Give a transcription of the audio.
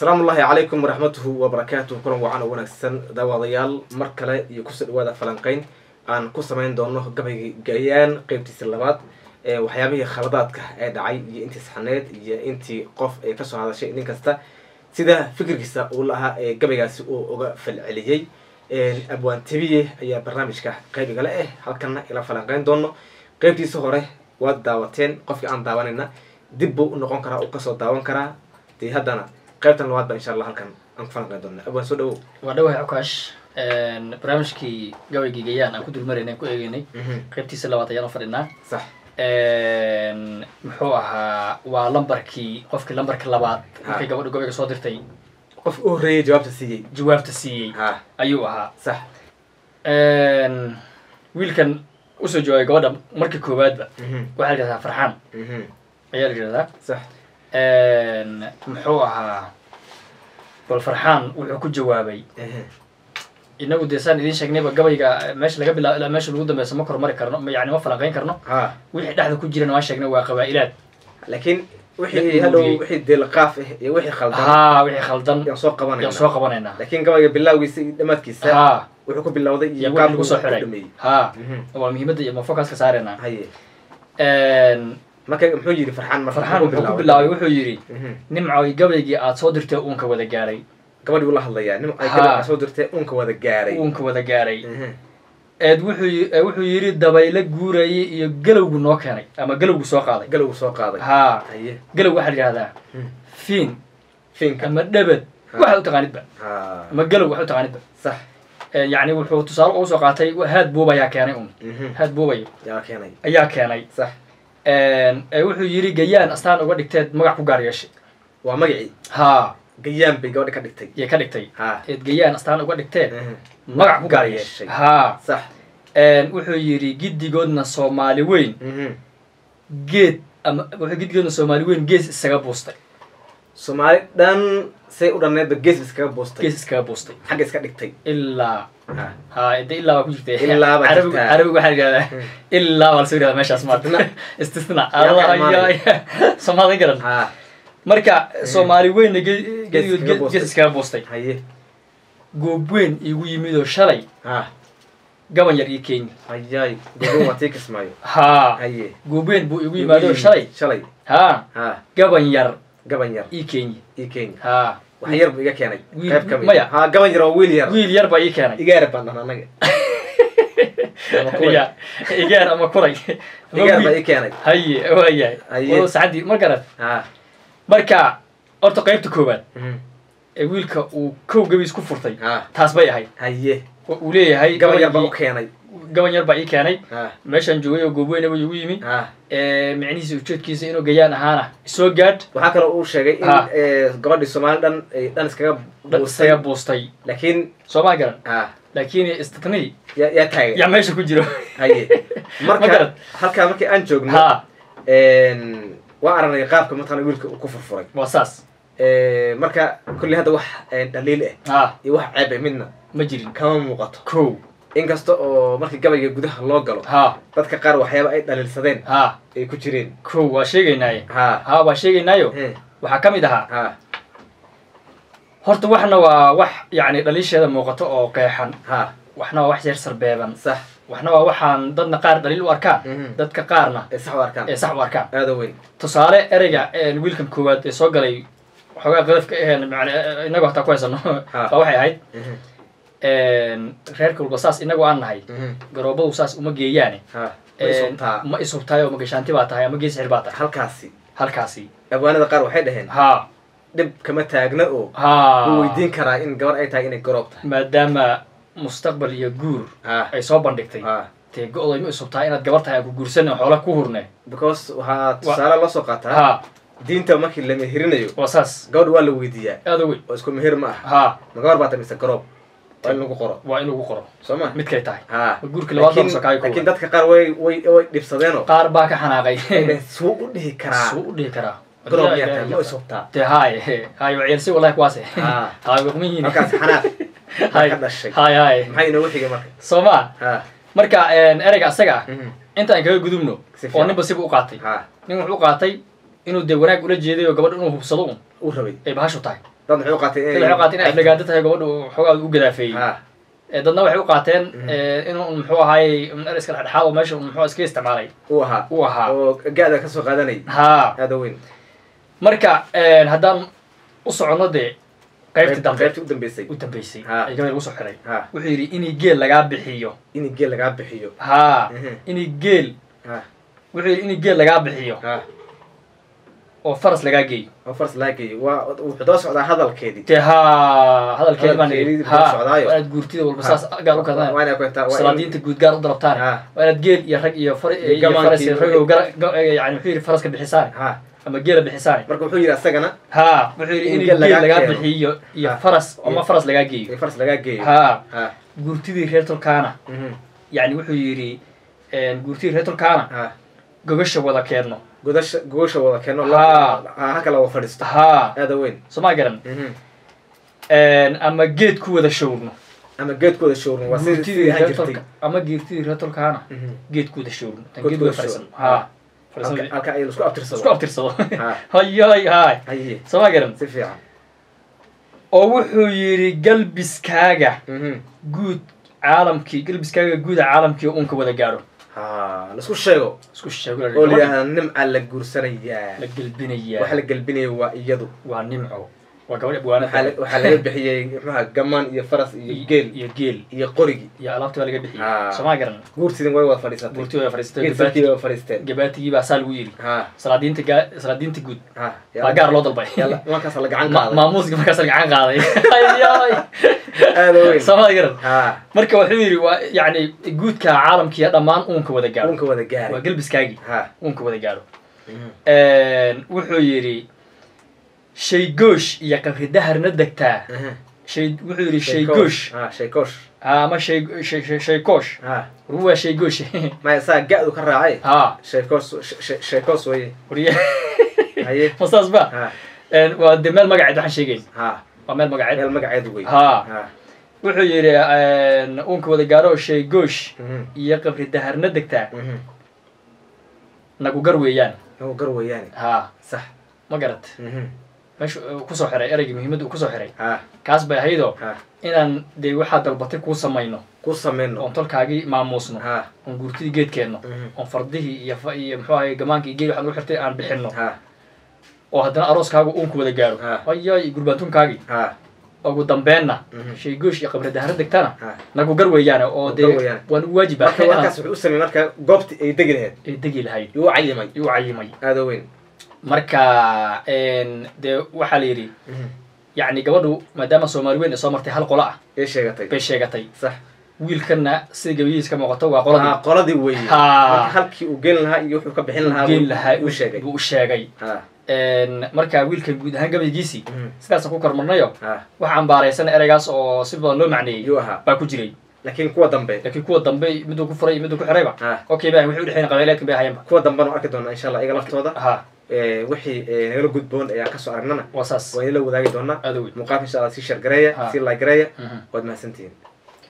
السلام الله عليكم ورحمته وبركاته كلنا وعنا ونحسن دواديال مركلة يكسر وادا فلانقين عن كسرين دونه قبل جيان قيمة السلبات وحيابي خلطات كأدعي يأنتي سحنات يأنتي قف كسر هذا الشيء نكسته سيدا فكر كسر والله قبل جالس في العليجي أبوان تبيه يا برنامج كقبل جلاه هلكنا إلى فلانقين دونه قيمة السهرة والدعوتين قف عن دعواننا دبوا نقون كرا وقصر دعوان كرا تهدنا قبل الوعد إن شاء الله هالكن أنفعنا قدرنا أبغى سودو ودوه عكاش برامجكي جوي جيجيان أكو دول مرينا أكو إيجيني قبتي سلوات يا نفرنا صح محوها ولمبركي قف كلمبر كلابات في جوي جوي صادر تي قف أوري جواب تسي أيوة صح ويل كان وصل جوي قدام مركي كوباد وعلى جذا فرحان عيال جذا صح محوها بالفرحان وعكو جوابي إنه وديسان إذا شقني بقبل جا ماش لقبل لا ماش الوضع بس ما كرر مرة كرنا يعني ما فلقين كرنا ويحد أحد كل جيران ماش شقنا وقبائلات لكن وحي هلو وحي ديل قافه وحي خلدان وحي خلدان ينسوق بنا لكن قبل بالله ويسي ما تكيس وحكو بالله وضع يقابل وصحري هو مهمة ما فكر كسارنا ما كان محوجي فرحان وحب الله وحوجي نمعوي قبلي قاعد صدرته أونك وذا جاري قبلي والله الله يعني نمعوي قاعد صدرته أونك وذا جاري وحوجي الدبايلة جوري يقلب نوكاني أما قلب ساق هذا قلب واحد هذا فين أما دبت واحد تغنب أما قلب واحد تغنب صح يعني وحوجي صار أو ساقاتي وهاد بوبا يا كاني صح wuxuu yiri gayaan astaan uga dhigtay magac ku gaar yeeshay waa magacii gayaan bay gabadha ka dhigtay gayaan astaan uga dhigtay magac ku gaar yeeshay sax wuxuu yiri giddigoodna Soomaali weyn geed ama wuxuu giddigoodna Soomaali weyn gees isaga boostay Soomaali dhan say u dhameed gees isaga boostay xaq iska dhigtay illaa إلا وجدت عربي واحد قال إلا والسوري هذا ماشي أسمعتنا استثناء الله يا سماعي قرن مركا سماري وين جس كان بوستي جوبين يجي ميدو شلي قبل يجي كين هاي جوبين ما تيكس مايو هاي جوبين بو يجي ميدو شلي قبل يجي إيكين وحير بيجا كاني كيف كمية قبل يجرا ويليار باي كاني يجارب بنا نجا يجارب ما كوري يجارب باي كاني هاي والله سعدي ما قرأت بركة أرتقيت تكوبات ويلك وكوب جبيس كفرتي تحسبي هاي وليه هاي قبل يربع إيه كاني مش هنجويه وجوبينه وجويمي معني سوتشت كيس إنه جيانا هنا سو جد وحكى له أول شيء قرد السماء دان سكاب بوستاي لكن سماع قرن لكن استثني يا تاعي يا ماشي كوجيرو هاي مركب حركة مركب أنجوج وأنا يقاف كم ترى يقول كفر فرق واساس مركب كل هذا وح دليل يوح عيب منا مجرين كم وقت كو إن كستو مركي قبل يجوده لوجلو تذكر قارو حياة بعيد على السدين يكوتشرين كرو وشيء ناي وشيء نايو وحكمي ده هرت وحنا وح يعني دليش هذا موقته أو كيحن وحنا وح يرسر بابن صح وحنا وحن ضد نقار دليل واركان ضد كقارنا صح واركان هذا وين تصارع أرجع الويلكم كواد صقلي حاجة غلف يعني نجوه تقويس إنه فوحي عيد reer kulba saas inagu aan nahay garoobo saas uma geeyaan ma isubtaayo ma gashaanti baa tahay ama gees xirbaata halkaasi abwaanada qaar waxay dhaheen dib kama taagna oo weydiin karaa in gabar ay tahay inay garoob tahay maadaama mustaqbal iyo guur ay soo bandhigtay teego oo ma isubtaa inaad gabar tahay ku guursan oo xoolo ku hurnay because waxa tusaale la soo qaataa diinta markii la meherinayo saas gabadh waa la weydiiyaa adoo isku meher ma aha ma gabar baa tahay mise garoob وإنه قرر سمع متكي تاعي يقولك لوالدهم سكاي كله لكن دتك قار وي دبصدينه قار باك حناقي سوق دي كرا قرب يا تاعي سوقتا هاي وعيرسي والله كواسه هاي وقمين كاس حناق هاي محينا وحيقة مركا سمع مركا أرجع سجع أنت أنكوا قدومنو وأنا بسيب أوقاتي إنه دورك ولا جديد وقبل إنه بصلون وربي إيه بهاش وطاي ضد حقاتين كل حقاتين عبلقادتها يقولوا حقا وجوده فيه ضدنا وحقاتين إنه المحوها هاي من أرسك الحاو ماشوا المحوها سكيس تعملي وها وقاعدة كسر غداني هذا وين مركا هذا وصع نضي قيبت قدام بيسي قدام بيسي الجمل وصع حري وحيري إني جيل لقاب بحيو إني جيل لقاب بحيو إني جيل وحيري إني جيل لقاب بحيو وفرس لقاقي وفرس لقاقي وحداش على هذا الكيدي تها هذا الكيدي ماني ها أنا تقولتي والبساس قالوا كذا وأنا كنت صلادين تقولت قال ضرب تاني وأنا تقول يا فرس يعني وحيري فرس كبحسان أما جيل بحسان بركو وحيري السجنة ها وحيري إني جيل لقاقي بحيو يا فرس وما فرس لقاقي فرس لقاقي ها قولتي ذي هيتر كانا يعني وحيري قولتي هيتر كانا قوشة ولا كيرنا قداش قوشة ولا كيرنا هكلا وفرست هذا وين سمع قلم أما جيت كودا شورنا أما جيت راتور كهنا جيت كودا شورنا جيت وفرسنا فرسنا أكايل سكوب ترسل هاي سمع قلم سفيعة أوحو يري قلب سكاجة جود عالم كي قلب سكاجة جود عالم كي أونك ولا جارو لسكوش شيء قولي النمعة للجرسانية للقلبينية وحلقلبيني ويدو والنمعة وقولي بوانا وحلقلب بحية معها جمان يفرس يجيل يقرج يعلقت ولا جبحي سمع قرن قرتي ويا فرستين جباتي بسال ويل سلادين تي جود فجار لود الباي يلا ما كسر عن قاضي سمع قرن مركب الحمير يعني جود كعالم كي هذا ما أونك وذا جارو وقلب سكاجي أونك وذا جارو وحيري شيء جوش يكفي دهر ندكته شيء جوش ما شيء كوش هو شيء جوش ما يصير قاعد وكراعي شيء كوش ويا مصاص بقى ودمال ما قاعد عن شيء جين ومال ما قاعد ويا وحيري أونك وذا جارو شيء جوش يكفي دهر ندكته نقو قروي يعني صح ما قرت مش كوسو حري أرجع مهمة وكوسو حري كاس بهيدو إن ده واحد البطل كوسا منه أنتر كاجي مع موسنو أنقرتي جيت كأنه أنفرده يمحوه جمان كيجي واحد روح حتى عن بحنه وهذا أروس كاجو أمك ولا جارو وياي قربتون كاجي أو قدام بيننا شيء جوش يقبل ده هردك تنا نقول قروي يعني أو ده ونواجب وكاس وسمي مركب قبض يدقي الهاي يوعي ماي هذا وين مركا إن ده وحليري يعني جوادو مدام سومر وين سومرتي هالقلاع إيش يا قطي صح ويل كنا سيجويز كم قطوا قلادي ويل هالكي وجيلها يروح كبحيلها وش يا جاي إن مركا ويل كبيد هنجبي جيسي سكاس أكو كرمنايو وحن باريسنا إرجاس أو سيبون لو معني باكو جري لكن قوة ضمبي مدو كفري حريبة أوكي بقى وحول الحين قبائلكم بقى هيم قوة ضمبنا وأكدونا إن شاء الله إيجا لفتوضة وحي نقول جود بون يا كسو عرننا وإلا وذاك دونا مقابل إن شاء الله سيشر جراية سير لا جراية ودمها سنتين